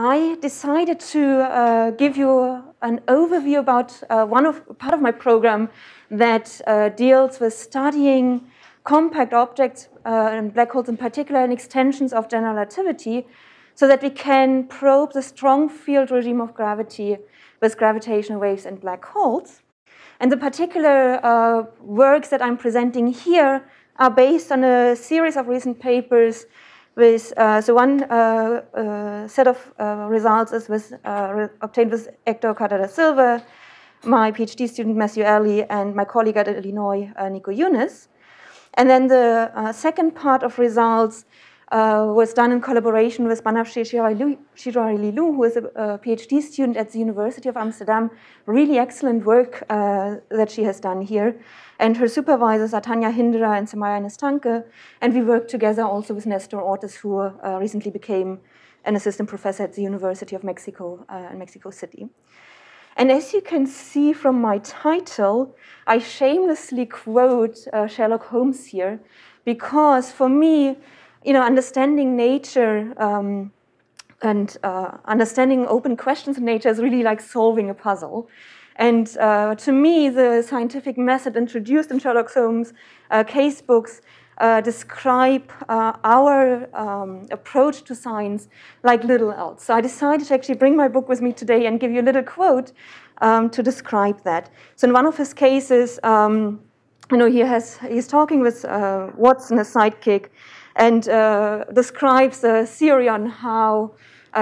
I decided to give you an overview about part of my program that deals with studying compact objects and black holes in particular, and extensions of general relativity, so that we can probe the strong field regime of gravity with gravitational waves and black holes. And the particular works that I'm presenting here are based on a series of recent papers with, so one set of results is obtained with Hector Cardenas Silva, my PhD student Matthew Elley, and my colleague at Illinois, Nico Yunes. And then the second part of results was done in collaboration with Banafshe Shidrawi-Lilu, who is a PhD student at the University of Amsterdam. Really excellent work that she has done here. And her supervisors are Tanja Hinderer and Samaya Nestanke. And we worked together also with Nestor Ortiz, who recently became an assistant professor at the University of Mexico in Mexico City. And as you can see from my title, I shamelessly quote Sherlock Holmes here, because for me, you know, understanding nature and understanding open questions in nature is really like solving a puzzle. And to me, the scientific method introduced in Sherlock Holmes' case books describe our approach to science like little else. So I decided to actually bring my book with me today and give you a little quote to describe that. So in one of his cases, you know, he's talking with Watson, his sidekick, and describes a theory on how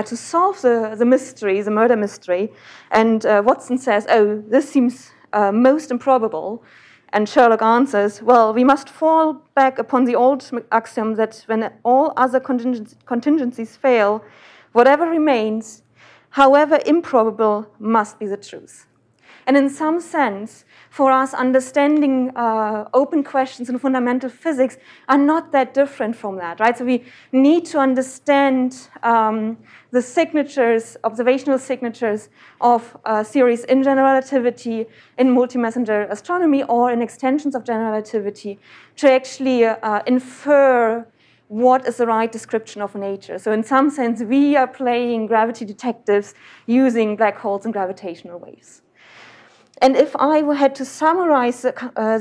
to solve the mystery, the murder mystery. And Watson says, "Oh, this seems most improbable." And Sherlock answers, "Well, we must fall back upon the old axiom that when all other contingencies fail, whatever remains, however improbable, must be the truth." And in some sense, for us, understanding open questions in fundamental physics are not that different from that, right? So we need to understand the signatures, observational signatures of theories in general relativity, in multi-messenger astronomy, or in extensions of general relativity to actually infer what is the right description of nature. So in some sense, we are playing gravity detectives using black holes and gravitational waves. And if I had to summarize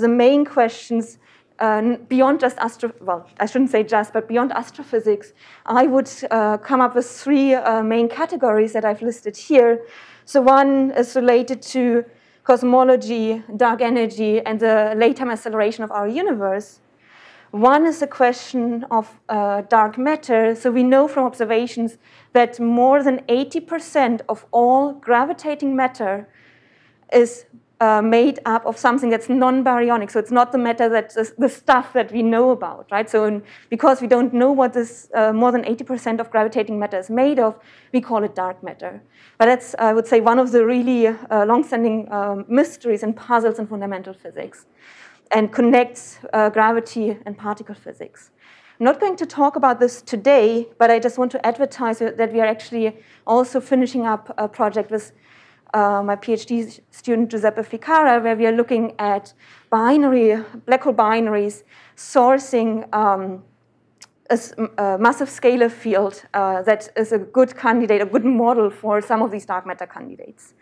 the main questions beyond just well, I shouldn't say just, but beyond astrophysics, I would come up with three main categories that I've listed here. So one is related to cosmology, dark energy, and the late-time acceleration of our universe. One is the question of dark matter. So we know from observations that more than 80% of all gravitating matter is made up of something that's non-baryonic. So it's not the matter that's the stuff that we know about, right? So because we don't know what this more than 80% of gravitating matter is made of, we call it dark matter. But that's, I would say, one of the really long-standing mysteries and puzzles in fundamental physics, and connects gravity and particle physics. I'm not going to talk about this today, but I just want to advertise that we are actually also finishing up a project with my PhD student Giuseppe Ficarra, where we are looking at black hole binaries sourcing a massive scalar field that is a good candidate, a good model for some of these dark matter candidates.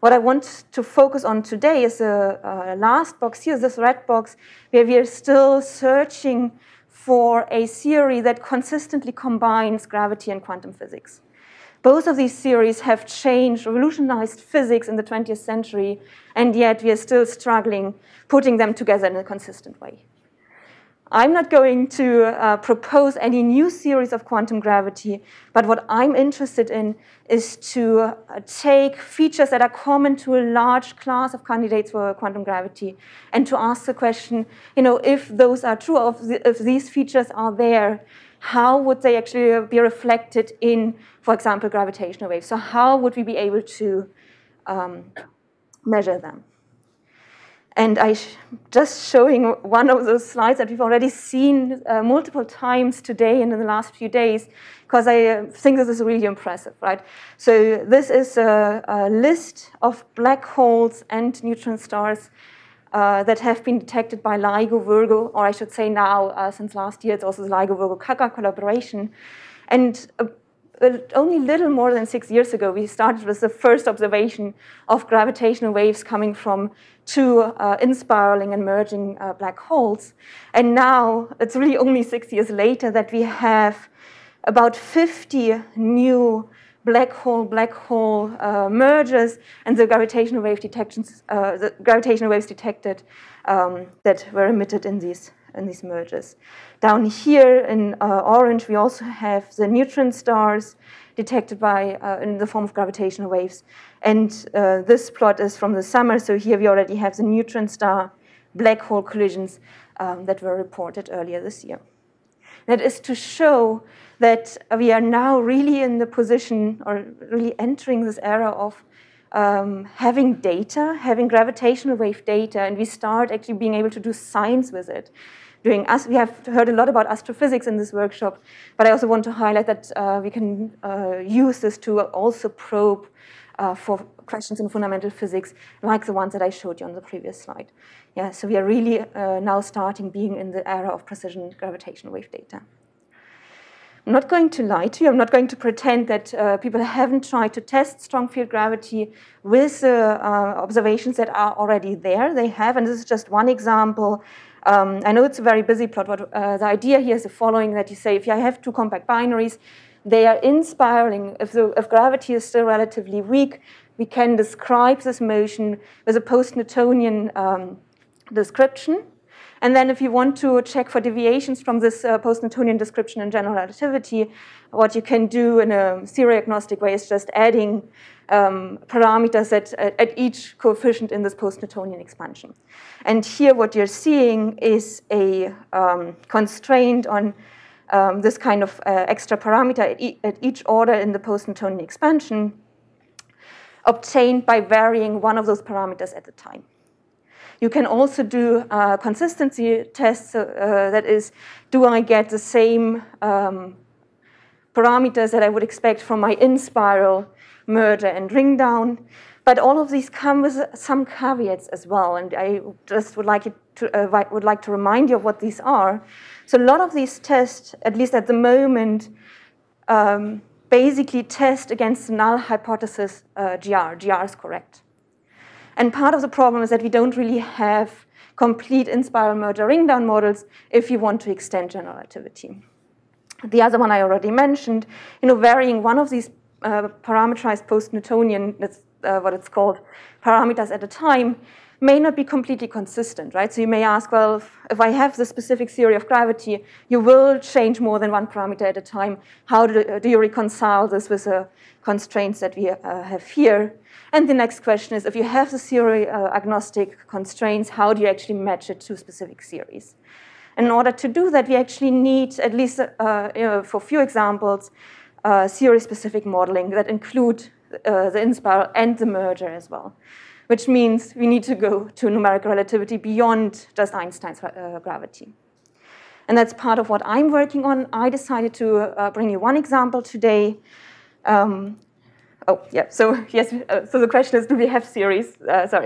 What I want to focus on today is the last box here, this red box, where we are still searching for a theory that consistently combines gravity and quantum physics. Both of these theories have changed, revolutionized physics in the 20th century, and yet we are still struggling putting them together in a consistent way. I'm not going to propose any new theories of quantum gravity, but what I'm interested in is to take features that are common to a large class of candidates for quantum gravity and to ask the question, you know, if those are true, if these features are there, how would they actually be reflected in, for example, gravitational waves? So how would we be able to measure them? And I'm just showing one of those slides that we've already seen multiple times today and in the last few days, because I think this is really impressive, right? So this is a list of black holes and neutron stars that have been detected by LIGO-Virgo, or I should say now, since last year, it's also the LIGO-Virgo-KAGRA collaboration. And only little more than 6 years ago, we started with the first observation of gravitational waves coming from two inspiraling and merging black holes. And now it's really only 6 years later that we have about 50 new black hole mergers, and the gravitational wave detections, the gravitational waves detected that were emitted in these mergers. Down here in orange, we also have the neutron stars detected by in the form of gravitational waves, and this plot is from the summer. So here we already have the neutron star black hole collisions that were reported earlier this year. That is to show that we are now really in the position, or really entering this era of having data, having gravitational wave data, and we start actually being able to do science with it. We have heard a lot about astrophysics in this workshop, but I also want to highlight that we can use this to also probe for questions in fundamental physics, like the ones that I showed you on the previous slide. Yeah, so we are really now being in the era of precision gravitational wave data. I'm not going to lie to you. I'm not going to pretend that people haven't tried to test strong field gravity with observations that are already there. They have, and this is just one example. I know it's a very busy plot, but the idea here is the following, that you say, if I have two compact binaries, they are inspiraling. If gravity is still relatively weak, we can describe this motion with a post-Newtonian description. And then if you want to check for deviations from this post-Newtonian description in general relativity, what you can do in a theory-agnostic way is just adding parameters at each coefficient in this post-Newtonian expansion. And here what you're seeing is a constraint on this kind of extra parameter at each order in the post-Newtonian expansion, obtained by varying one of those parameters at a time. You can also do consistency tests, that is, do I get the same parameters that I would expect from my in-spiral merger and ring down? But all of these come with some caveats as well, and I just would like to remind you of what these are. So a lot of these tests, at least at the moment, basically test against the null hypothesis GR is correct. And part of the problem is that we don't really have complete in-spiral merger ring-down models if you want to extend general relativity. The other one I already mentioned, varying one of these parameterized post-Newtonian, that's what it's called, parameters at a time, may not be completely consistent, right? So you may ask, well, if I have the specific theory of gravity, you will change more than one parameter at a time. How do you reconcile this with the constraints that we have here? And the next question is, if you have the theory-agnostic constraints, how do you actually match it to specific theories? And in order to do that, we actually need, at least for a few examples, theory-specific modeling that include the in-spiral and the merger as well, which means we need to go to numerical relativity beyond just Einstein's gravity. And that's part of what I'm working on. I decided to bring you one example today. So the question is, do we have theories? So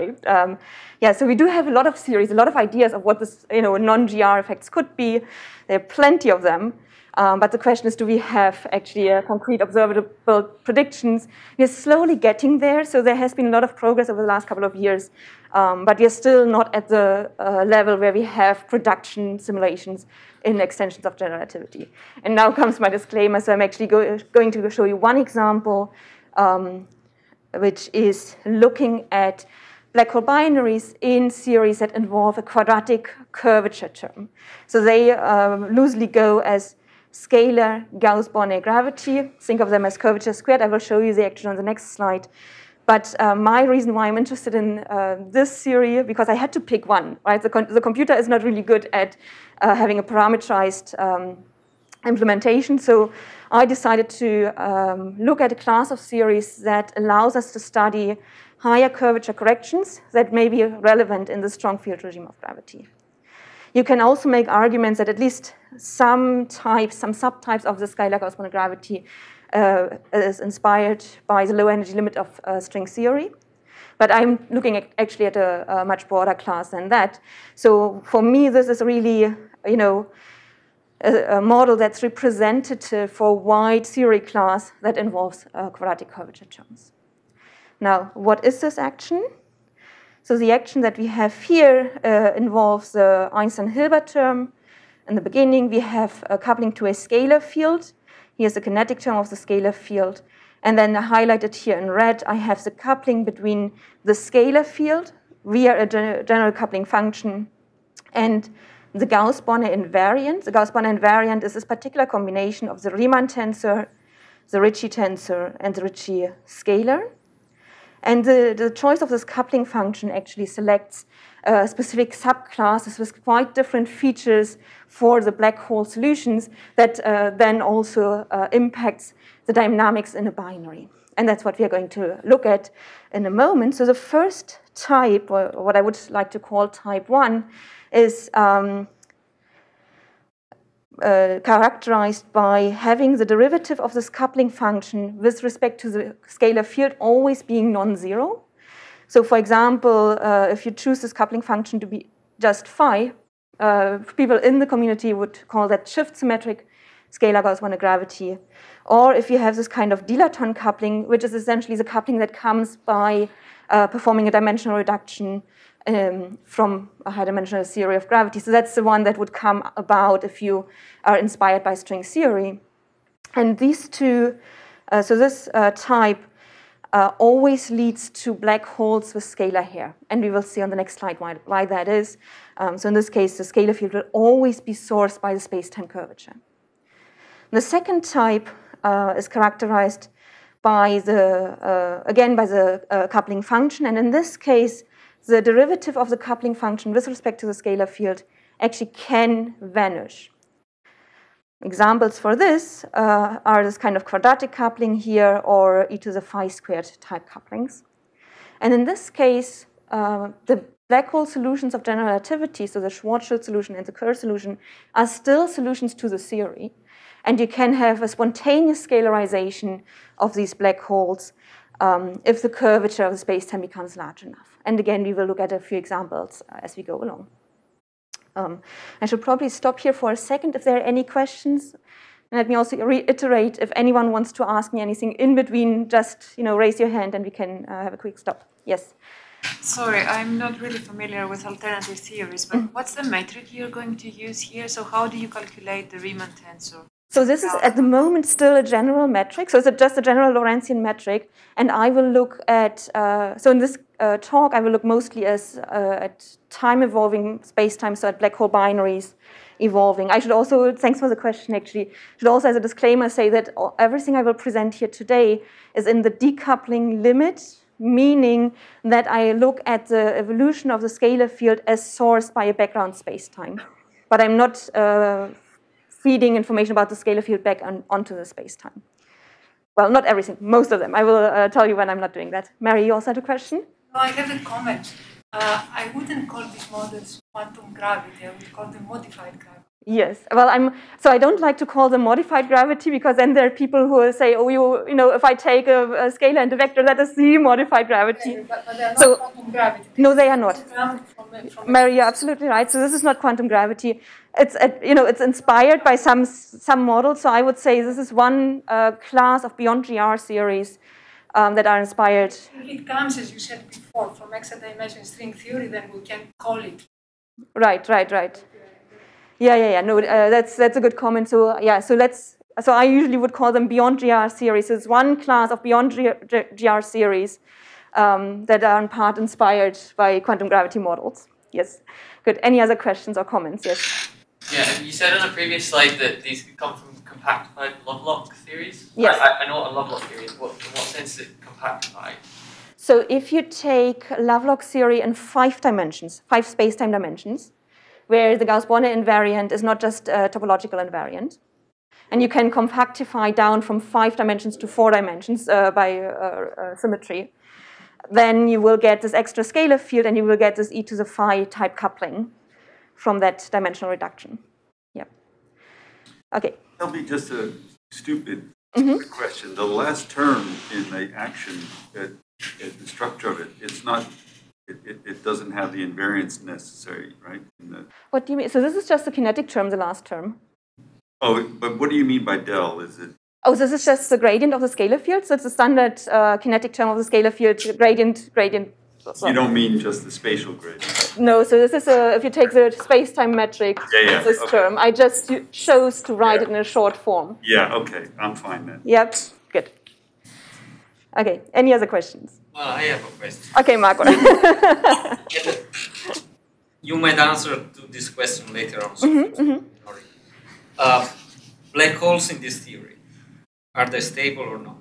we do have a lot of theories, a lot of ideas of what this, non-GR effects could be. There are plenty of them. But the question is, do we have actually concrete observable predictions? We're slowly getting there, so there has been a lot of progress over the last couple of years, but we're still not at the level where we have production simulations in extensions of general relativity. And now comes my disclaimer, so I'm actually going to show you one example, which is looking at black hole binaries in series that involve a quadratic curvature term. So they loosely go as scalar Gauss-Bonnet gravity. Think of them as curvature squared. I will show you the action on the next slide. But my reason why I'm interested in this theory, because I had to pick one, right? The computer is not really good at having a parameterized implementation. So I decided to look at a class of theories that allows us to study higher curvature corrections that may be relevant in the strong field regime of gravity. You can also make arguments that at least some subtypes of the scalar Gauss-Bonnet gravity is inspired by the low energy limit of string theory. But I'm looking at a much broader class than that. So for me, this is really, a model that's representative for a wide theory class that involves quadratic curvature terms. Now, what is this action? So the action that we have here involves the Einstein-Hilbert term. In the beginning, we have a coupling to a scalar field. Here's the kinetic term of the scalar field. And then highlighted here in red, I have the coupling between the scalar field via a general coupling function and the Gauss-Bonnet invariant. The Gauss-Bonnet invariant is this particular combination of the Riemann tensor, the Ricci tensor, and the Ricci scalar. And the choice of this coupling function actually selects specific subclasses with quite different features for the black hole solutions that then also impacts the dynamics in a binary. And that's what we are going to look at in a moment. So the first type, or what I would like to call type 1, is characterized by having the derivative of this coupling function with respect to the scalar field always being non-zero. So for example, if you choose this coupling function to be just phi, people in the community would call that shift symmetric scalar Gauss-Bonnet gravity. Or if you have this kind of Dilaton coupling, which is essentially the coupling that comes by performing a dimensional reduction from a high-dimensional theory of gravity. So that's the one that would come about if you are inspired by string theory. And these two, so this type always leads to black holes with scalar hair. And we will see on the next slide why that is. So in this case, the scalar field will always be sourced by the space-time curvature. The second type is characterized by the, again, by the coupling function. And in this case, the derivative of the coupling function with respect to the scalar field actually can vanish. Examples for this are this kind of quadratic coupling here or e to the phi squared type couplings. And in this case, the black hole solutions of general relativity, so the Schwarzschild solution and the Kerr solution, are still solutions to the theory. And you can have a spontaneous scalarization of these black holes if the curvature of the space-time becomes large enough. And again, we will look at a few examples as we go along. I should probably stop here for a second if there are any questions. And let me also reiterate, if anyone wants to ask me anything in between, just raise your hand and we can have a quick stop. Yes? Sorry, I'm not really familiar with alternative theories, but what's the metric you're going to use here? So how do you calculate the Riemann tensor? So this is at the moment still a general metric. So it's just a general Lorentzian metric. And I will look at, so in this talk, I will look mostly at time-evolving space-time, so at black hole binaries evolving. I should also, thanks for the question actually, should also as a disclaimer say that everything I will present here today is in the decoupling limit, meaning that I look at the evolution of the scalar field as sourced by a background space-time. But I'm not feeding information about the scalar field back onto the space-time. Well, not everything, most of them. I will tell you when I'm not doing that. Mary, you also had a question? No, I have a comment. I wouldn't call these models quantum gravity. I would call them modified gravity. Yes. Well, so I don't like to call them modified gravity because then there are people who will say, oh, if I take a scalar and a vector, that is the modified gravity. Yeah, but they are not quantum gravity. No, they are not. Mary, you're absolutely right. So this is not quantum gravity. It's inspired by some models. So I would say this is one class of beyond GR theories that are inspired. It comes, as you said before, from extra dimension string theory. Then we can call it. Right. Yeah. No, that's a good comment. So yeah, so I usually would call them beyond GR theories. So it's one class of beyond GR theories that are in part inspired by quantum gravity models. Yes. Good. Any other questions or comments? Yes. Yeah, you said on a previous slide that these could come from compactified Lovelock theories. Yes. I know what a Lovelock theory is. In what sense is it compactified? So if you take Lovelock theory in 5 dimensions, 5 space-time dimensions, where the Gauss-Bonnet invariant is not just a topological invariant, and you can compactify down from 5 dimensions to 4 dimensions by symmetry, then you will get this extra scalar field, and you will get this e to the phi type coupling from that dimensional reduction. Yep. Okay. Tell me just a stupid question. The last term in the action, the structure of it, it's not. It doesn't have the invariance necessary, right? What do you mean? So this is just the kinetic term, the last term. Oh, but what do you mean by del? Is it? Oh, so this is just the gradient of the scalar field. So it's the standard kinetic term of the scalar field, gradient. So you don't mean just the spatial gradient. No, so this is if you take the space-time metric, this term. I just chose to write it in a short form. Yeah, okay, I'm fine then. Yep, good. Okay, any other questions? Well, I have a question. Okay, Marco. You might answer to this question later on. So black holes in this theory, are they stable or not?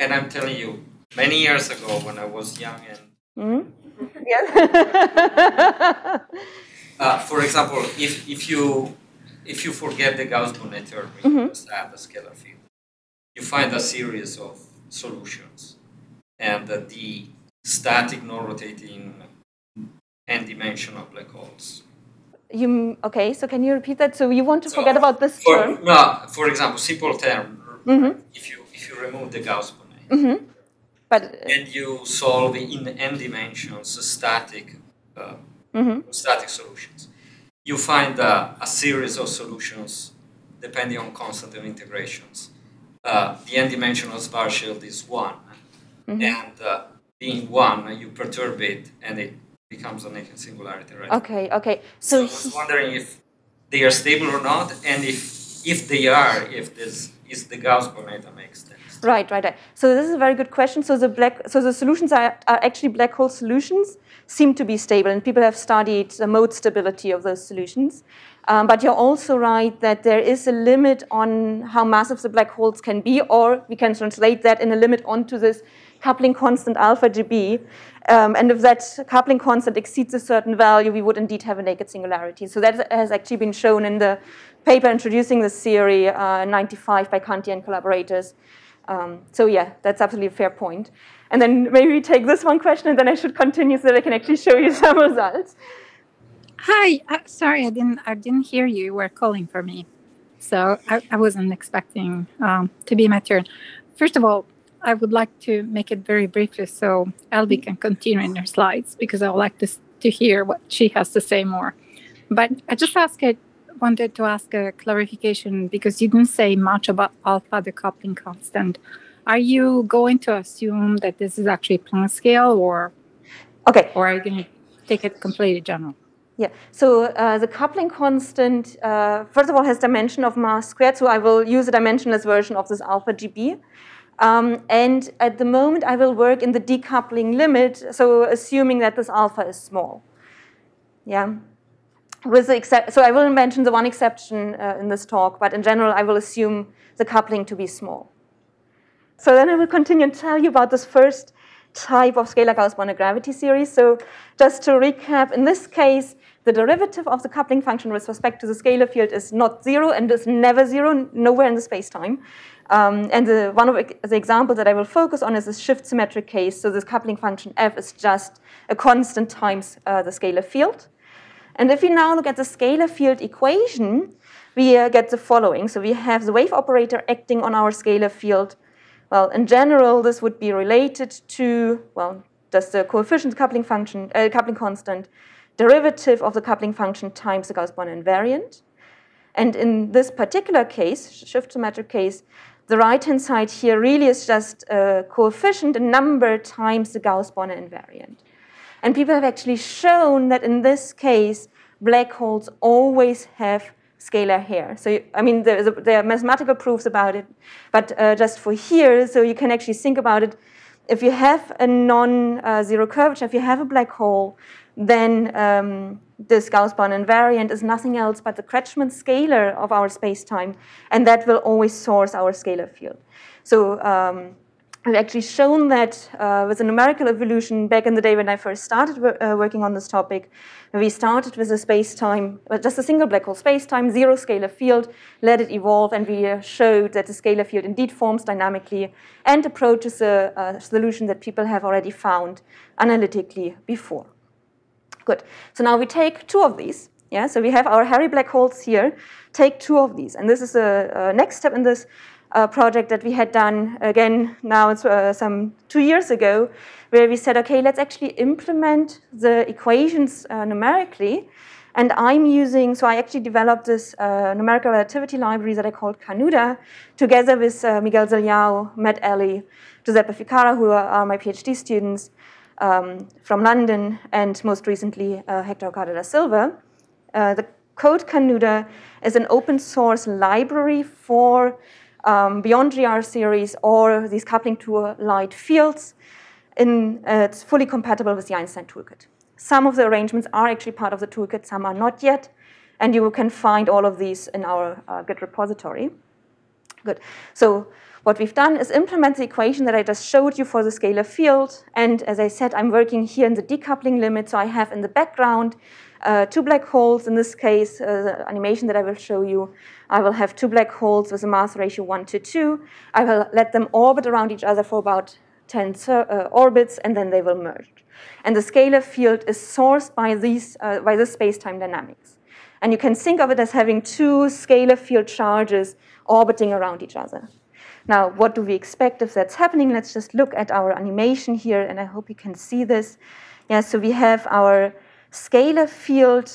And I'm telling you, many years ago when I was young and... for example, if you forget the Gauss-Bonnet term, you just have a scalar field. You find a series of solutions, and the static, non-rotating, n-dimensional black holes. Okay, so can you repeat that? So you want to forget about this term? No, for example, simple term, if you remove the Gauss-Bonnet, and you solve in n dimensions static static solutions, you find a series of solutions depending on constant and integrations. The n-dimensional Schwarzschild is 1, and being 1, you perturb it, and it becomes an eigen-singularity, right? Okay, okay. So I was wondering if they are stable or not, and if they are, if this is the Gauss-Bonnet that makes sense. Right, right, right. So this is a very good question. So the solutions are actually black hole solutions, seem to be stable, and people have studied the mode stability of those solutions. But you're also right that there is a limit on how massive the black holes can be, or we can translate that in a limit onto this coupling constant alpha GB. And if that coupling constant exceeds a certain value, we would indeed have a naked singularity. So that has actually been shown in the paper introducing this theory, 95 by Kanti and collaborators. So yeah, that's absolutely a fair point. And then maybe we take this one question, and then I should continue so that I can actually show you some results. Hi, sorry, I didn't hear you. You were calling for me, so I wasn't expecting to be my turn. First of all, I would like to make it very briefly so Elvi can continue in her slides, because I would like to hear what she has to say more. But I just wanted to ask a clarification, because you didn't say much about alpha, the coupling constant. Are you going to assume that this is actually Planck scale, or are you going to take it completely general? Yeah, so the coupling constant, first of all, has dimension of mass squared, so I will use a dimensionless version of this alpha GB. And at the moment, I will work in the decoupling limit, so assuming that this alpha is small. Yeah. So I will mention the one exception in this talk, but in general, I will assume the coupling to be small. So then I will continue and tell you about this first type of scalar Gauss-Bonnet gravity series. So just to recap, in this case, the derivative of the coupling function with respect to the scalar field is not zero and is never zero, nowhere in the space-time. And one of the examples that I will focus on is this shift symmetric case. So this coupling function f is just a constant times the scalar field. And if we now look at the scalar field equation, we get the following. So we have the wave operator acting on our scalar field. Well, in general, this would be related to, well, just the coefficient coupling function, coupling constant, derivative of the coupling function times the Gauss-Bonnet invariant. And in this particular case, shift symmetric case, the right-hand side here really is just a coefficient, a number, times the Gauss-Bonnet invariant. And people have actually shown that in this case, black holes always have scalar hair. So, I mean, there are mathematical proofs about it, but just for here, so you can actually think about it. If you have a non-zero curvature, if you have a black hole, then this Gauss-Bonnet invariant is nothing else but the Kretschmann scalar of our space-time, and that will always source our scalar field. So I've actually shown that with a numerical evolution back in the day when I first started working on this topic. We started with a space-time, just a single black hole space-time, zero scalar field, let it evolve, and we showed that the scalar field indeed forms dynamically and approaches a solution that people have already found analytically before. Good. So now we take two of these. Yeah. So we have our hairy black holes here. Take two of these. And this is the next step in this project that we had done, again, now it's some 2 years ago, where we said, okay, let's actually implement the equations numerically. And I'm using, so I actually developed this numerical relativity library that I called Canuda, together with Miguel Zilhão, Matt Elley, Giuseppe Ficarra, who are my PhD students from London, and most recently Hector Cardenas Silva. The code Canuda is an open source library for boundary R series or these coupling to light fields. It's fully compatible with the Einstein toolkit. Some of the arrangements are actually part of the toolkit, some are not yet, and you can find all of these in our Git repository. Good. So what we've done is implement the equation that I just showed you for the scalar field, and as I said, I'm working here in the decoupling limit, so I have in the background two black holes. In this case, the animation that I will show you, I will have two black holes with a mass ratio 1 to 2. I will let them orbit around each other for about 10 orbits, and then they will merge. And the scalar field is sourced by these by the space-time dynamics. And you can think of it as having two scalar field charges orbiting around each other. Now, what do we expect if that's happening? Let's just look at our animation here, and I hope you can see this. Yeah, so we have our scalar field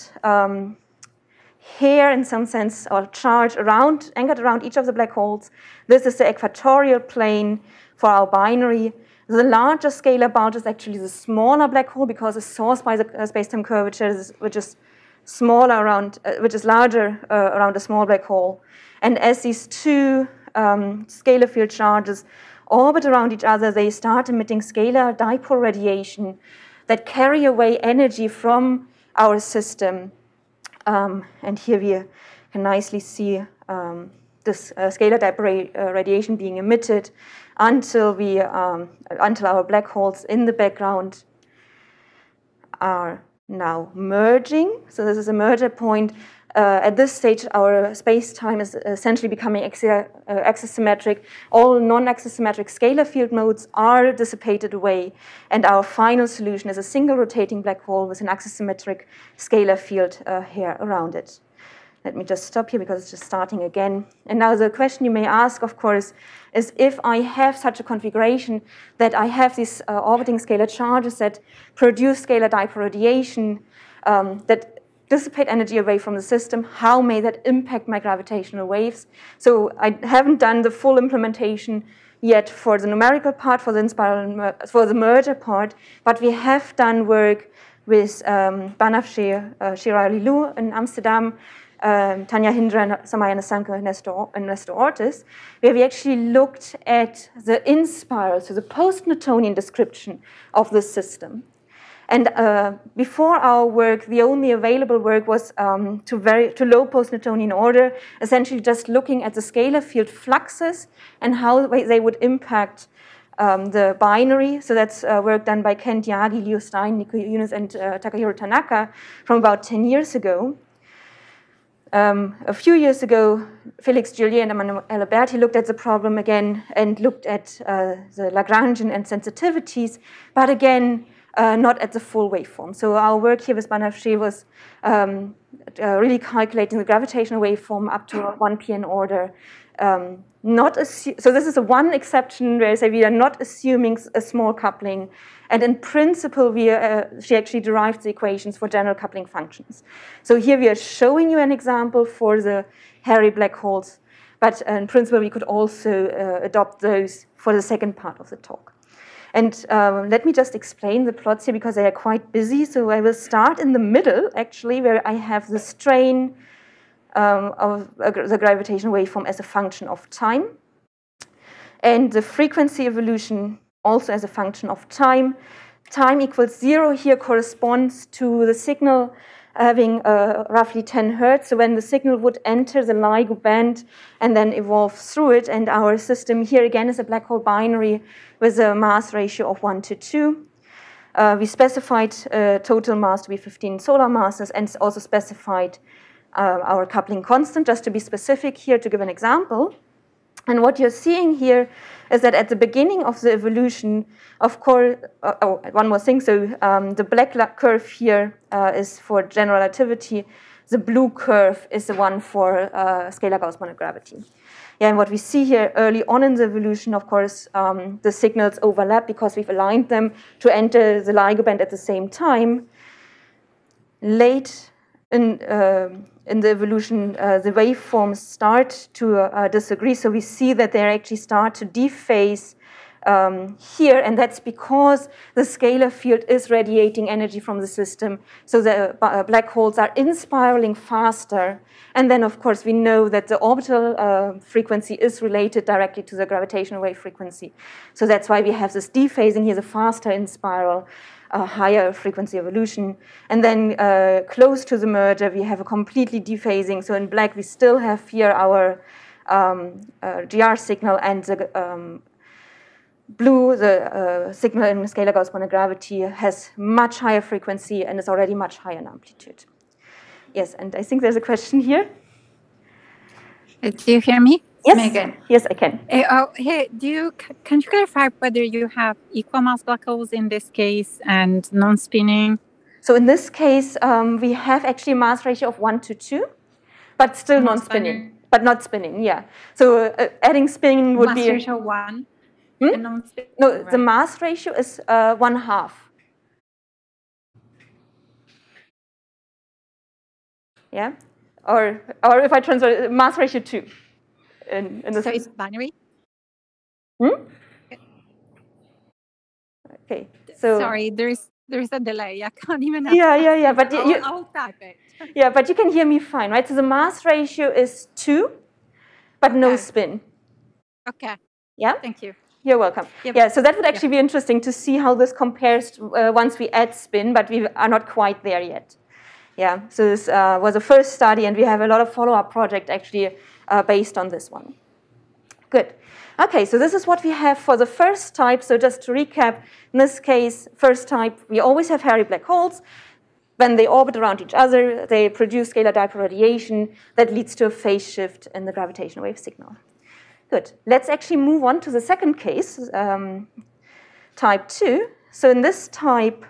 here, in some sense, or charge around, anchored around each of the black holes. This is the equatorial plane for our binary. The larger scalar bulge is actually the smaller black hole because it's sourced by the space-time curvature, which is smaller around, which is larger around a small black hole. And as these two scalar field charges orbit around each other, they start emitting scalar dipole radiation that carry away energy from our system. And here we can nicely see this scalar dipole radiation being emitted until our black holes in the background are now merging. So this is a merger point. At this stage, our space-time is essentially becoming axisymmetric. All non-axisymmetric scalar field modes are dissipated away, and our final solution is a single rotating black hole with an axisymmetric scalar field here around it. Let me just stop here because it's just starting again. And now the question you may ask, of course, is if I have such a configuration that I have these orbiting scalar charges that produce scalar dipole radiation that dissipate energy away from the system, how may that impact my gravitational waves? So I haven't done the full implementation yet for the numerical part, for the merger part, but we have done work with Banafshe Shidrawi-Lilu in Amsterdam, Tanja Hinderer, Samaya Nestanke, and Nestor Ortiz, where we actually looked at the in-spiral, so the post-Newtonian description of this system. And before our work, the only available work was to low post-Newtonian order, essentially just looking at the scalar field fluxes and how they would impact the binary. So that's work done by Kent Yagi, Leo Stein, Nico Yunes, and Takahiro Tanaka from about 10 years ago. A few years ago, Felix Gilles and Emanuel Alberti looked at the problem again and looked at the Lagrangian and sensitivities, but again, not at the full waveform. So our work here with Banafshe was really calculating the gravitational waveform up to a 1 pn order. So this is a one exception where I say we are not assuming a small coupling. And in principle, she actually derived the equations for general coupling functions. So here we are showing you an example for the hairy black holes. But in principle, we could also adopt those for the second part of the talk. And let me just explain the plots here because they are quite busy. So I will start in the middle, actually, where I have the strain of the gravitational waveform as a function of time. And the frequency evolution also as a function of time. Time equals 0 here corresponds to the signal having roughly 10 hertz. So when the signal would enter the LIGO band and then evolve through it, and our system here again is a black hole binary with a mass ratio of 1 to 2. We specified total mass to be 15 solar masses and also specified our coupling constant, just to be specific here to give an example. And what you're seeing here is that at the beginning of the evolution, of course, oh, one more thing. So the black curve here is for general relativity. The blue curve is the one for scalar Gauss-Bonnet gravity. Yeah, and what we see here early on in the evolution, of course, the signals overlap because we've aligned them to enter the LIGO band at the same time. Late in the evolution, the waveforms start to disagree. So we see that they actually start to dephase here, and that's because the scalar field is radiating energy from the system. So the black holes are in-spiraling faster. And then, of course, we know that the orbital frequency is related directly to the gravitational wave frequency. So that's why we have this dephasing here, the faster in-spiral, higher frequency evolution. And then close to the merger, we have a completely dephasing. So in black, we still have here our GR signal, and the blue, the signal in scalar Gauss-Bonnet gravity has much higher frequency and is already much higher in amplitude. Yes, and I think there's a question here. Do you hear me? Yes, Megan. Yes, I can. Hey, can you clarify whether you have equal mass black holes in this case and non-spinning? So in this case, we have actually a mass ratio of 1 to 2, but still non-spinning, but not spinning. Yeah. So adding spinning would be mass ratio 1. No, right. The mass ratio is 1/2. Yeah, or if I translate mass ratio 2. In the so it's binary. Hmm? Okay. So sorry, there is a delay. I can't even. Yeah. But I'll type it. Yeah, but you can hear me fine, right? So the mass ratio is 2, but no spin. Okay. Yeah. Thank you. You're welcome. Yep. Yeah, so that would actually be interesting to see how this compares once we add spin, but we are not quite there yet. Yeah, so this was a first study, and we have a lot of follow-up projects actually based on this one. Good. Okay, so this is what we have for the first type. So just to recap, in this case, first type, we always have hairy black holes. When they orbit around each other, they produce scalar dipole radiation that leads to a phase shift in the gravitational wave signal. Good. Let's actually move on to the second case, type 2. So in this type,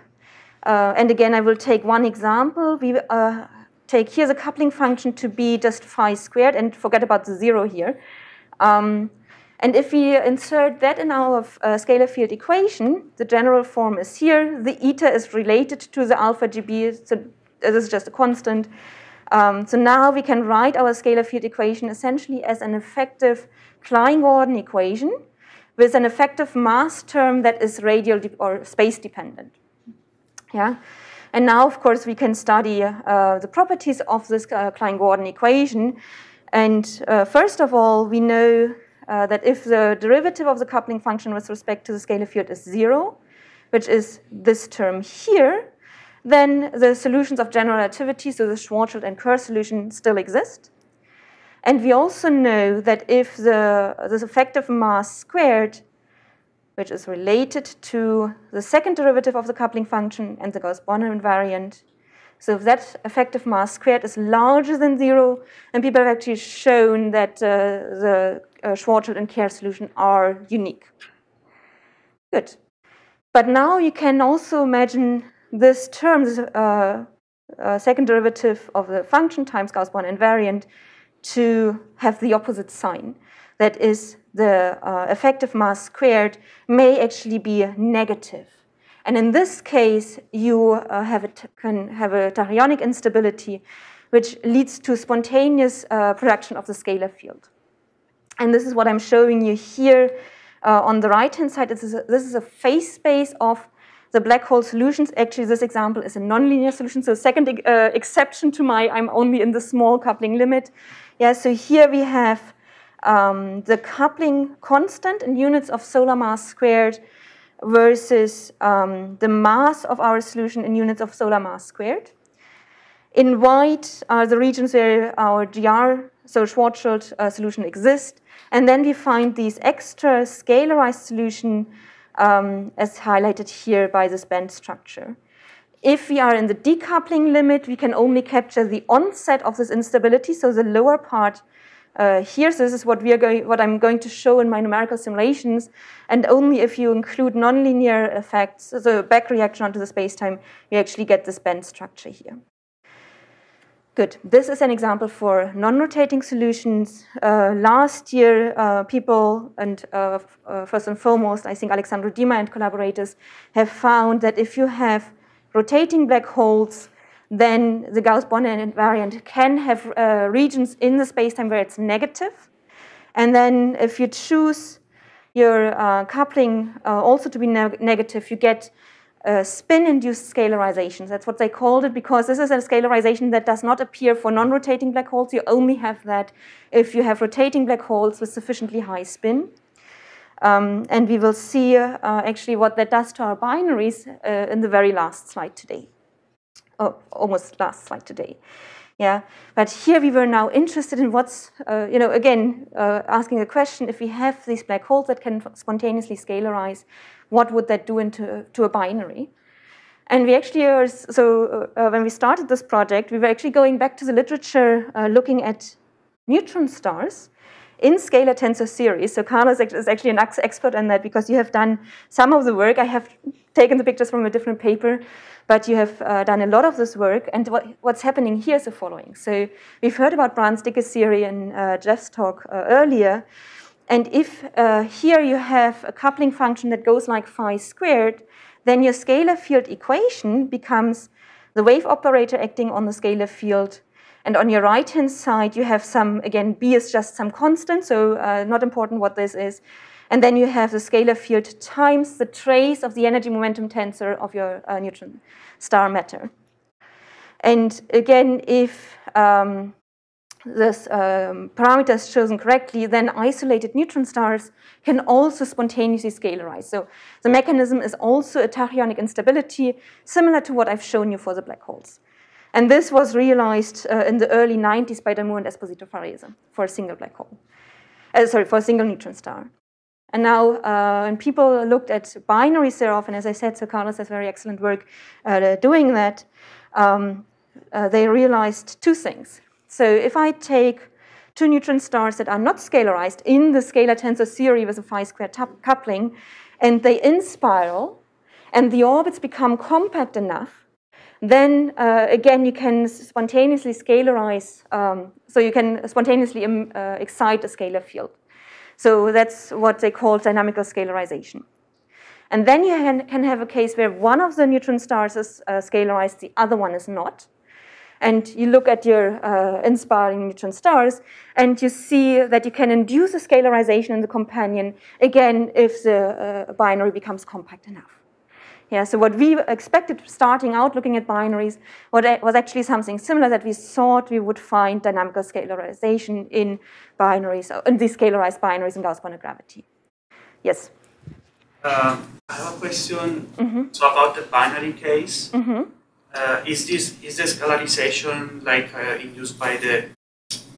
and again, I will take one example. We take here the coupling function to be just phi² and forget about the 0 here. And if we insert that in our scalar field equation, the general form is here. The eta is related to the alpha GB, so this is just a constant. So now we can write our scalar field equation essentially as an effective Klein-Gordon equation with an effective mass term that is radial or space dependent. Yeah, and now of course we can study the properties of this Klein-Gordon equation. And first of all, we know that if the derivative of the coupling function with respect to the scalar field is 0, which is this term here, then the solutions of general relativity, so the Schwarzschild and Kerr solution, still exist. And we also know that if this effective mass squared, which is related to the second derivative of the coupling function and the Gauss-Bonnet invariant, so if that effective mass squared is larger than 0, and people have actually shown that the Schwarzschild and Kerr solution are unique. Good. But now you can also imagine this term, this second derivative of the function times Gauss-Bonnet invariant, to have the opposite sign. That is, the effective mass squared may actually be negative. And in this case, you can have a tachyonic instability, which leads to spontaneous production of the scalar field. And this is what I'm showing you here on the right-hand side. This is a phase space of the black hole solutions. Actually, this example is a nonlinear solution, so second exception to my I'm only in the small coupling limit. Yeah, so here we have the coupling constant in units of solar mass squared versus the mass of our solution in units of solar mass squared. In white are the regions where our GR, so Schwarzschild solution exists, and then we find these extra scalarized solution as highlighted here by this band structure. If we are in the decoupling limit, we can only capture the onset of this instability, so the lower part here. So this is what I'm going to show in my numerical simulations, and only if you include nonlinear effects, so the back reaction onto the space-time, you actually get this band structure here. Good. This is an example for non-rotating solutions. Last year, people, and first and foremost, I think Alexandru Dima and collaborators, have found that if you have rotating black holes, then the Gauss-Bonnet invariant can have regions in the spacetime where it's negative. And then if you choose your coupling also to be negative, you get spin-induced scalarizations. That's what they called it, because this is a scalarization that does not appear for non-rotating black holes. You only have that if you have rotating black holes with sufficiently high spin. And we will see actually what that does to our binaries in the very last slide today. Oh, almost last slide today. Yeah, but here we were now interested in what's, you know, again, asking the question, if we have these black holes that can spontaneously scalarize, what would that do to a binary? And we actually, when we started this project, we were actually going back to the literature looking at neutron stars in scalar tensor series. So Carlos is actually an expert on that, because you have done some of the work. I have taken the pictures from a different paper, but you have done a lot of this work. And what's happening here is the following. So we've heard about Brans-Dicke theory in Jeff's talk earlier. And if here you have a coupling function that goes like phi squared, then your scalar field equation becomes the wave operator acting on the scalar field. And on your right-hand side, you have some, again, B is just some constant, so not important what this is. And then you have the scalar field times the trace of the energy momentum tensor of your neutron star matter. And again, if this parameter is chosen correctly, then isolated neutron stars can also spontaneously scalarize. So the mechanism is also a tachyonic instability, similar to what I've shown you for the black holes. And this was realized in the early 90s by Damour and Esposito-Farese for a single black hole. Sorry, for a single neutron star. And now, when people looked at binaries there often, as I said, so Carlos has very excellent work doing that, they realized two things. So if I take two neutron stars that are not scalarized in the scalar tensor theory with a phi squared coupling, and they in-spiral, and the orbits become compact enough, then again, you can spontaneously scalarize, so you can spontaneously excite a scalar field. So that's what they call dynamical scalarization. And then you can have a case where one of the neutron stars is scalarized, the other one is not. And you look at your inspiring neutron stars, and you see that you can induce a scalarization in the companion, again, if the binary becomes compact enough. Yeah, so what we expected starting out looking at binaries was actually something similar, that we thought we would find dynamical scalarization in binaries, in these scalarized binaries in Gauss-Bonnet gravity. Yes? I have a question. Mm-hmm. So about the binary case, mm-hmm. Is the scalarization like induced by the,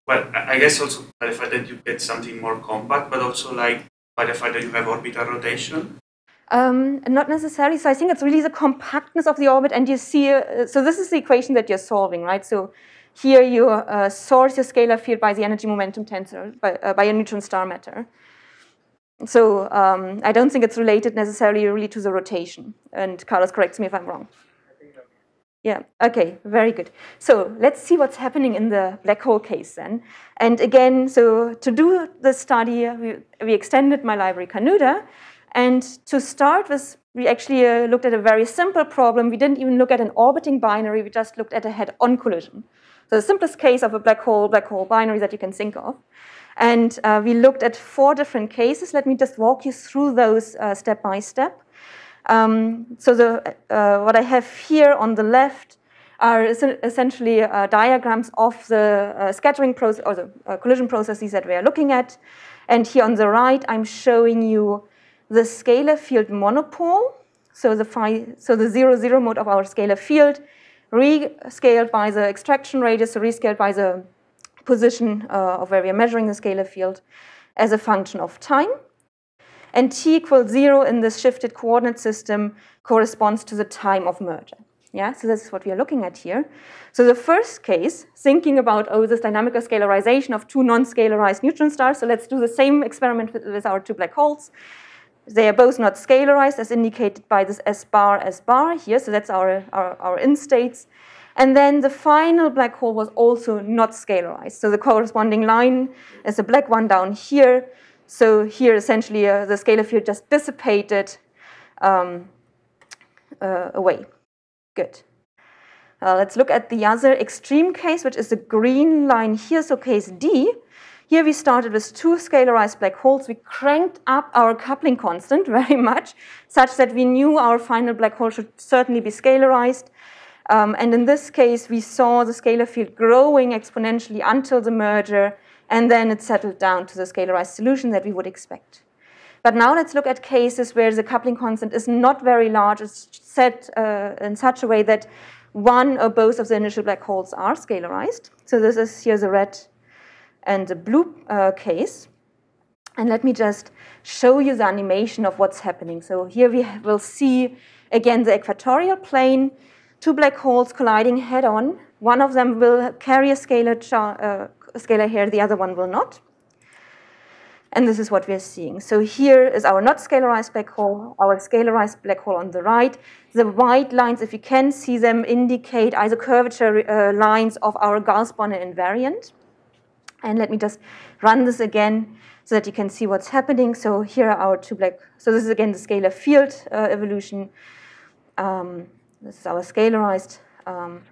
well, I guess also by the fact that you get something more compact, but also like by the fact that you have orbital rotation? Not necessarily. So I think it's really the compactness of the orbit, and you see, so this is the equation that you're solving, right? So here you source your scalar field by the energy momentum tensor, by a neutron star matter. So I don't think it's related necessarily really to the rotation, and Carlos corrects me if I'm wrong. Yeah, okay, very good. So let's see what's happening in the black hole case then. And again, so to do this study, we extended my library Canuda. And to start with, we actually looked at a very simple problem. We didn't even look at an orbiting binary. We just looked at a head-on collision. So the simplest case of a black hole binary that you can think of. And we looked at four different cases. Let me just walk you through those step by step. So what I have here on the left are essentially diagrams of the scattering process, or the collision processes that we are looking at. And here on the right, I'm showing you the scalar field monopole, so the 0,0 mode of our scalar field, rescaled by the extraction radius, so rescaled by the position of where we are measuring the scalar field as a function of time. And t = 0 in this shifted coordinate system corresponds to the time of merger. Yeah, so this is what we are looking at here. So the first case, thinking about, oh, this dynamical scalarization of two non-scalarized neutron stars, so let's do the same experiment with our two black holes. They are both not scalarized, as indicated by this S bar here. So that's our in states. And then the final black hole was also not scalarized. So the corresponding line is the black one down here. So here, essentially, the scalar field just dissipated away. Good. Let's look at the other extreme case, which is the green line here, so case D. Here we started with 2 scalarized black holes. We cranked up our coupling constant very much, such that we knew our final black hole should certainly be scalarized. And in this case, we saw the scalar field growing exponentially until the merger, and then it settled down to the scalarized solution that we would expect. But now let's look at cases where the coupling constant is not very large. It's set in such a way that one or both of the initial black holes are scalarized. So this is here the red and the blue case. And let me just show you the animation of what's happening. So here we will see, again, the equatorial plane, 2 black holes colliding head-on. One of them will carry a scalar here, the other one will not. And this is what we're seeing. So here is our not scalarized black hole, our scalarized black hole on the right. The white lines, if you can see them, indicate either curvature lines of our Gauss-Bonnet invariant. And let me just run this again so that you can see what's happening. So here are our 2 black, so this is again the scalar field evolution. This is our scalarized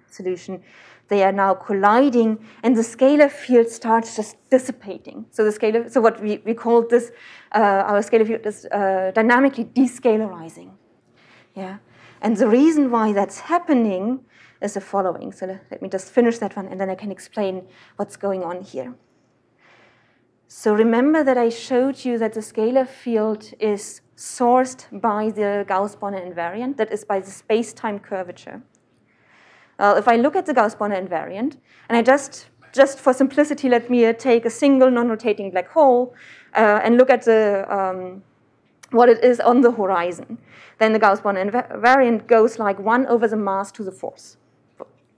solution. They are now colliding, and the scalar field starts just dissipating. So the scalar, so what we call this, our scalar field is dynamically de-scalarizing. Yeah, and the reason why that's happening is the following. So let me just finish that one, and then I can explain what's going on here. So remember that I showed you that the scalar field is sourced by the Gauss-Bonnet invariant, that is by the space-time curvature. Well, if I look at the Gauss-Bonnet invariant, and I just for simplicity, let me take a single non-rotating black hole and look at the, what it is on the horizon. Then the Gauss-Bonnet invariant goes like 1/(mass⁴)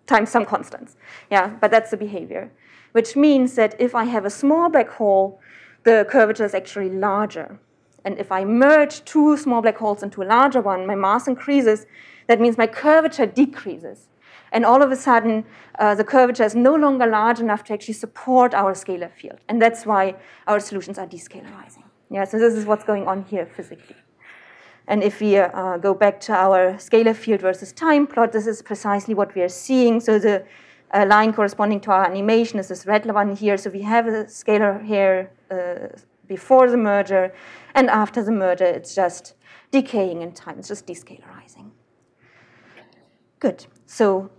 times some constants. Yeah, but that's the behavior, which means that if I have a small black hole, the curvature is actually larger. And if I merge 2 small black holes into a larger one, my mass increases. That means my curvature decreases. And all of a sudden, the curvature is no longer large enough to actually support our scalar field. And that's why our solutions are de-scalarizing. Yeah, so this is what's going on here physically. And if we go back to our scalar field versus time plot, this is precisely what we are seeing. So the line corresponding to our animation is this red one here. So we have a scalar here before the merger, and after the merger, it's just decaying in time. It's just de-scalarizing. Good. So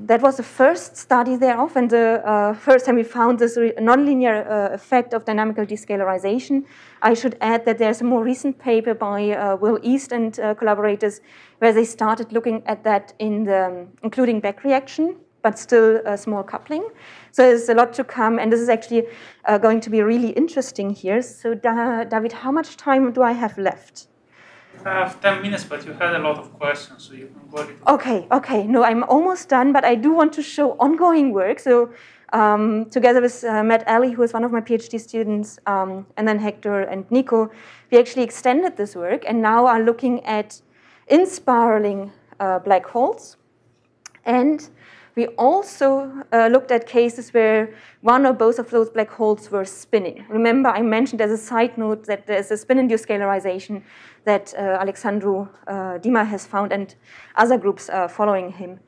that was the first study thereof, and the first time we found this nonlinear effect of dynamical de-scalarization. I should add that there's a more recent paper by Will East and collaborators where they started looking at that in the, including back reaction, but still a small coupling. So there's a lot to come, and this is actually going to be really interesting here. So David, how much time do I have left? I have 10 minutes, but you had a lot of questions, so you can go ahead. Okay, okay. No, I'm almost done, but I do want to show ongoing work. So together with Matt Elley, who is one of my PhD students, and then Hector and Nico, we actually extended this work and now are looking at in-spiraling black holes. And we also looked at cases where one or both of those black holes were spinning. Remember, I mentioned as a side note that there's a spin-induced scalarization that Alexandru Dima has found, and other groups are following him.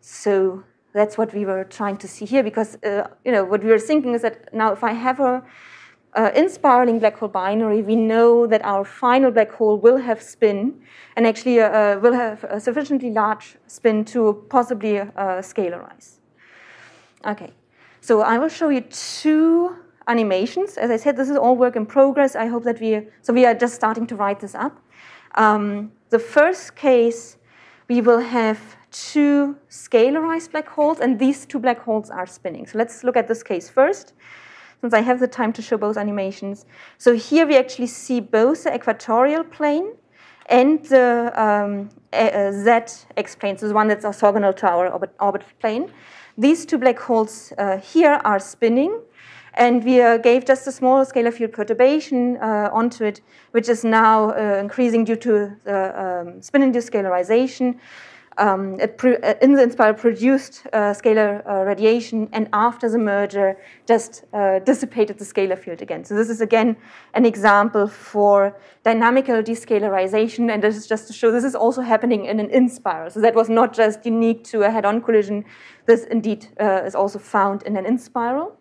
So that's what we were trying to see here, because you know, what we were thinking is that now if I have a in-spiraling black hole binary, we know that our final black hole will have spin, and actually will have a sufficiently large spin to possibly scalarize. Okay, so I will show you 2 animations. As I said, this is all work in progress. I hope that we are just starting to write this up. The first case, we will have 2 scalarized black holes, and these 2 black holes are spinning. So let's look at this case first, since I have the time to show both animations. So here we actually see both the equatorial plane and the Z-X plane, so the one that's orthogonal to our orbital plane. These 2 black holes here are spinning, and we gave just a small scalar field perturbation onto it, which is now increasing due to the spin-induced scalarization. Inspire produced scalar radiation, and after the merger just dissipated the scalar field again. So this is again an example for dynamical descalarization, and this is just to show this is also happening in an inspiral. So that was not just unique to a head-on collision. This indeed is also found in an inspiral.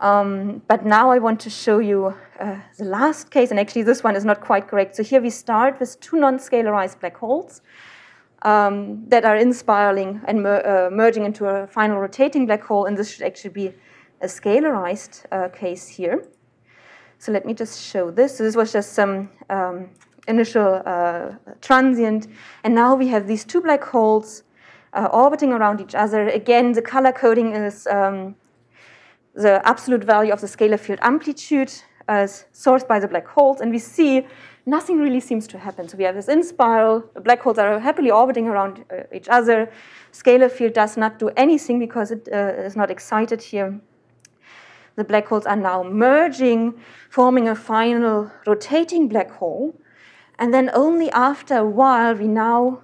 But now I want to show you the last case, and actually this one is not quite correct. So here we start with two non-scalarized black holes that are inspiraling and merging into a final rotating black hole, and this should actually be a scalarized case here. So let me just show this. So this was just some initial transient, and now we have these two black holes orbiting around each other. Again, the color coding is the absolute value of the scalar field amplitude as sourced by the black holes, and we see nothing really seems to happen. So we have this inspiral, the black holes are happily orbiting around each other, scalar field does not do anything because it is not excited here. The black holes are now merging, forming a final rotating black hole, and then only after a while we now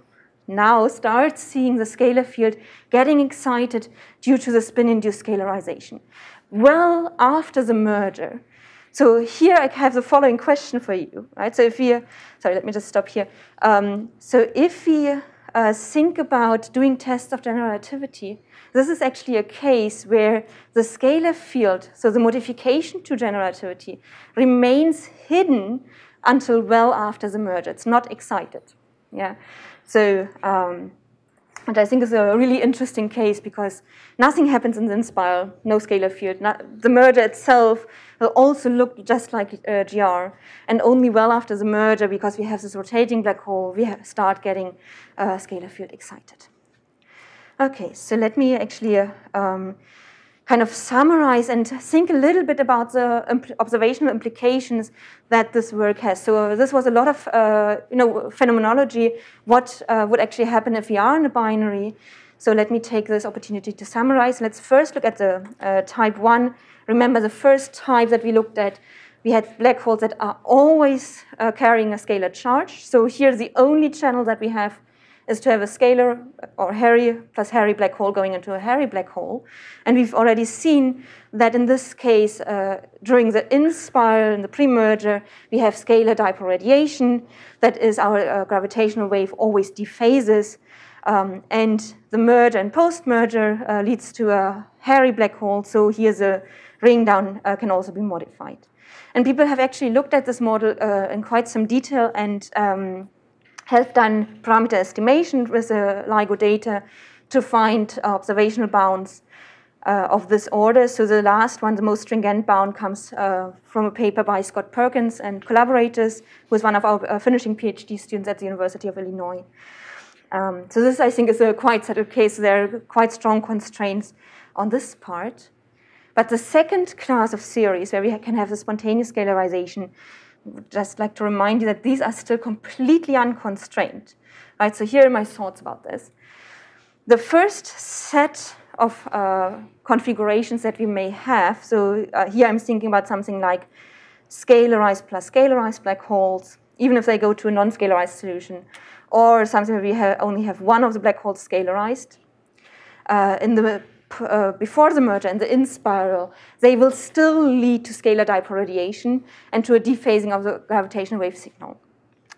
start seeing the scalar field getting excited due to the spin-induced scalarization, well after the merger. So here I have the following question for you, right? So if we, sorry, let me just stop here. So if we think about doing tests of general relativity, this is actually a case where the scalar field, so the modification to general relativity, remains hidden until well after the merger. It's not excited, yeah? So, and I think it's a really interesting case because nothing happens in the inspiral, no scalar field. The merger itself will also look just like GR, and only well after the merger, because we have this rotating black hole, we start getting scalar field excited. Okay, so let me actually kind of summarize and think a little bit about the observational implications that this work has. So this was a lot of phenomenology, what would actually happen if we are in a binary. So let me take this opportunity to summarize. Let's first look at the type 1. Remember the first type that we looked at, we had black holes that are always carrying a scalar charge. So here the only channel that we have is to have a scalar or hairy plus hairy black hole going into a hairy black hole. And we've already seen that in this case, during the inspiral and the pre-merger, we have scalar dipole radiation. That is our gravitational wave always dephases. And the merger and post-merger leads to a hairy black hole. So here the ring down can also be modified. And people have actually looked at this model in quite some detail and have done parameter estimation with the LIGO data to find observational bounds of this order. So the last one, the most stringent bound, comes from a paper by Scott Perkins and collaborators, who is one of our finishing PhD students at the University of Illinois. So this, I think, is a quite settled case. There are quite strong constraints on this part. But the second class of theories, where we can have the spontaneous scalarization, just like to remind you that these are still completely unconstrained. Right? So here are my thoughts about this. The first set of configurations that we may have, so here I'm thinking about something like scalarized plus scalarized black holes, even if they go to a non-scalarized solution, or something where we only have one of the black holes scalarized. Before the merger and the inspiral, they will still lead to scalar dipole radiation and to a dephasing of the gravitational wave signal.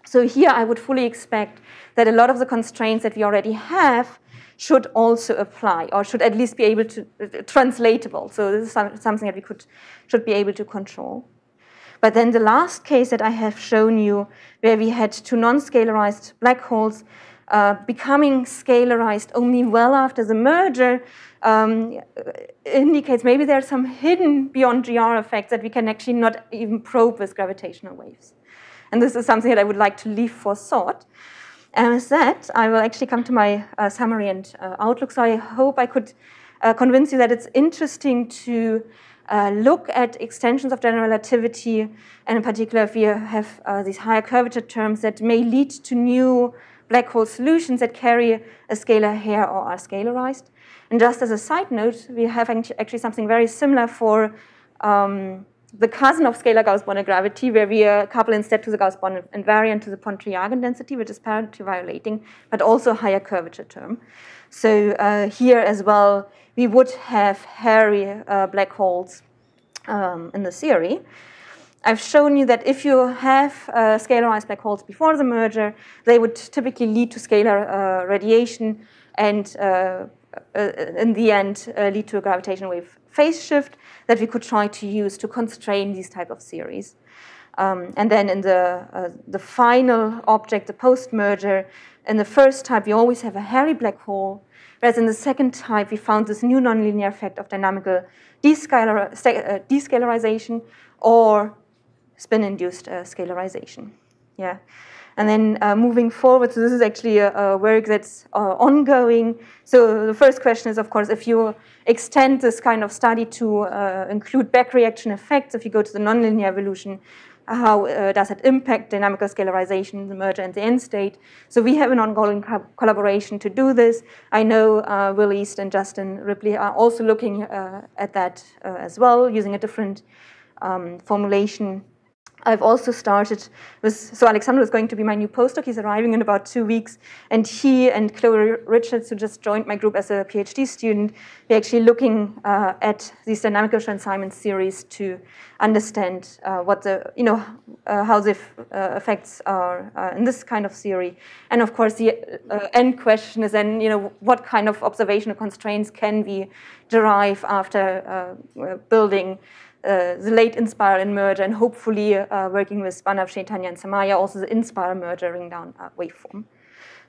So here I would fully expect that a lot of the constraints that we already have should also apply, or should at least be able to translatable. So this is something that we should be able to control. But then the last case that I have shown you, where we had two non-scalarized black holes becoming scalarized only well after the merger, indicates maybe there are some hidden beyond GR effects that we can actually not even probe with gravitational waves. And this is something that I would like to leave for thought. And with that, I will actually come to my summary and outlook. So I hope I could convince you that it's interesting to look at extensions of general relativity, and in particular if we have these higher curvature terms that may lead to new black hole solutions that carry a scalar hair or are scalarized. And just as a side note, we have actually something very similar for the cousin of scalar Gauss-Bonnet gravity, where we couple instead to the Gauss-Bonnet invariant to the Pontryagin density, which is parity violating, but also a higher curvature term. So here as well, we would have hairy black holes in the theory. I've shown you that if you have scalarized black holes before the merger, they would typically lead to scalar radiation and in the end lead to a gravitational wave phase shift that we could try to use to constrain these type of theories. And then in the final object, the post-merger, in the first type we always have a hairy black hole, whereas in the second type we found this new nonlinear effect of dynamical de-scalarization or spin-induced scalarization. Yeah. And then moving forward, so this is actually a work that's ongoing. So the first question is, of course, if you extend this kind of study to include back reaction effects, if you go to the nonlinear evolution, how does it impact dynamical scalarization, the merger, and the end state? So we have an ongoing collaboration to do this. I know Will East and Justin Ripley are also looking at that as well, using a different formulation. I've also started with, so Alexander is going to be my new postdoc. He's arriving in about 2 weeks. And he and Chloe Richards, who just joined my group as a PhD student, we're actually looking at these dynamical Schön-Simons series to understand what the, you know, how the effects are in this kind of theory. And of course, the end question is then, you know, what kind of observational constraints can we derive after building the late Inspire and merger, and hopefully working with Banafshe, Tanja, and Samaya, also the Inspire merger ring down waveform.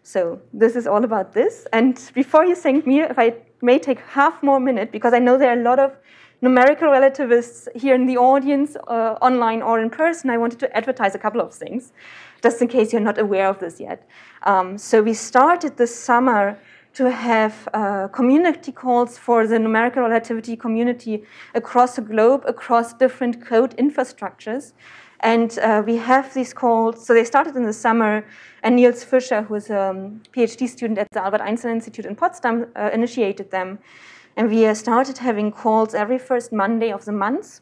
So this is all about this. And before you thank me, if I may take half more minute, because I know there are a lot of numerical relativists here in the audience, online or in person, I wanted to advertise a couple of things, just in case you're not aware of this yet. So we started this summer to have community calls for the numerical relativity community across the globe, across different code infrastructures. And we have these calls, so they started in the summer, and Niels Fischer, who is a PhD student at the Albert Einstein Institute in Potsdam, initiated them. And we started having calls every first Monday of the month,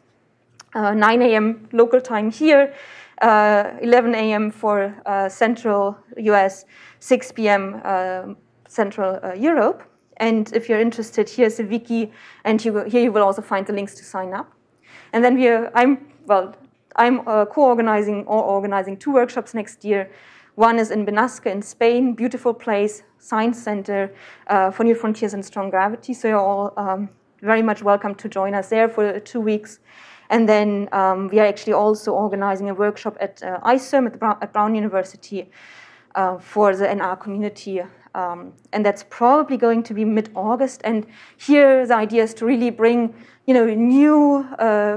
9 a.m. local time here, 11 a.m. for central US, 6 p.m. Central Europe. And if you're interested, here's a wiki, and here you will also find the links to sign up. And then I'm co-organizing or organizing 2 workshops next year. One is in Benasque in Spain, beautiful place, science center for new frontiers and strong gravity. So you're all very much welcome to join us there for 2 weeks. And then we are actually also organizing a workshop at ICERM at Brown University for the NR community. And that's probably going to be mid-August. And here the idea is to really bring, you know, new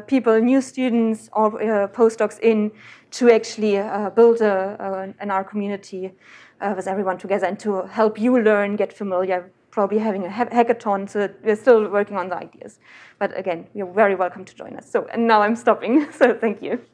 people, new students or postdocs in to actually build an R community with everyone together and to help you learn, get familiar, probably having a hackathon. So we're still working on the ideas. But again, you're very welcome to join us. So, and now I'm stopping. So thank you.